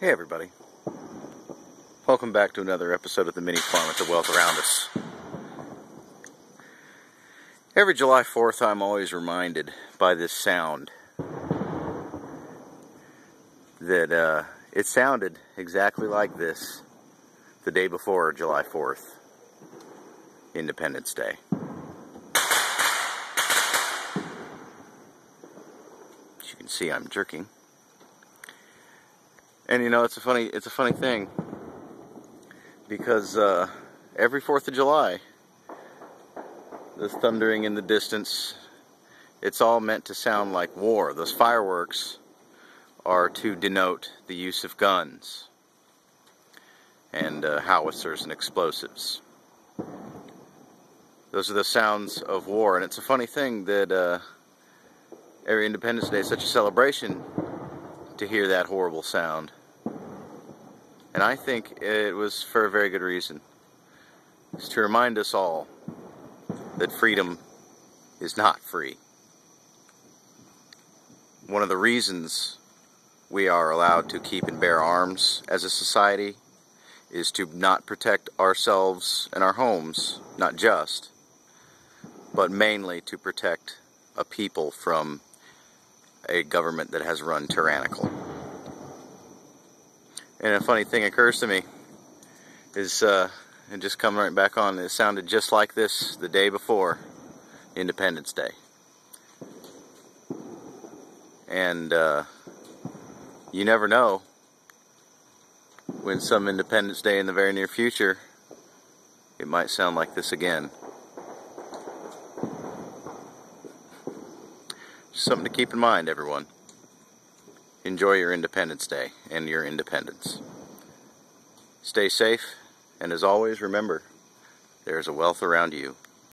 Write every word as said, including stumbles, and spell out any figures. Hey everybody, welcome back to another episode of the Mini Farm with the Wealth Around Us. Every July fourth I'm always reminded by this sound that uh, it sounded exactly like this the day before July fourth, Independence Day. As you can see, I'm jerking. And you know, it's a funny, it's a funny thing, because uh, every fourth of July, the thundering in the distance, it's all meant to sound like war. Those fireworks are to denote the use of guns and uh, howitzers and explosives. Those are the sounds of war, and it's a funny thing that uh, every Independence Day is such a celebration to hear that horrible sound. And I think it was for a very good reason. It's to remind us all that freedom is not free. One of the reasons we are allowed to keep and bear arms as a society is to not protect ourselves and our homes, not just, but mainly to protect a people from a government that has run tyrannical. And a funny thing occurs to me is, uh, and just coming right back on, it sounded just like this the day before Independence Day. And uh, you never know when some Independence Day in the very near future, it might sound like this again. Just something to keep in mind, everyone. Enjoy your Independence Day and your independence. Stay safe, and as always, remember, there's a wealth around you.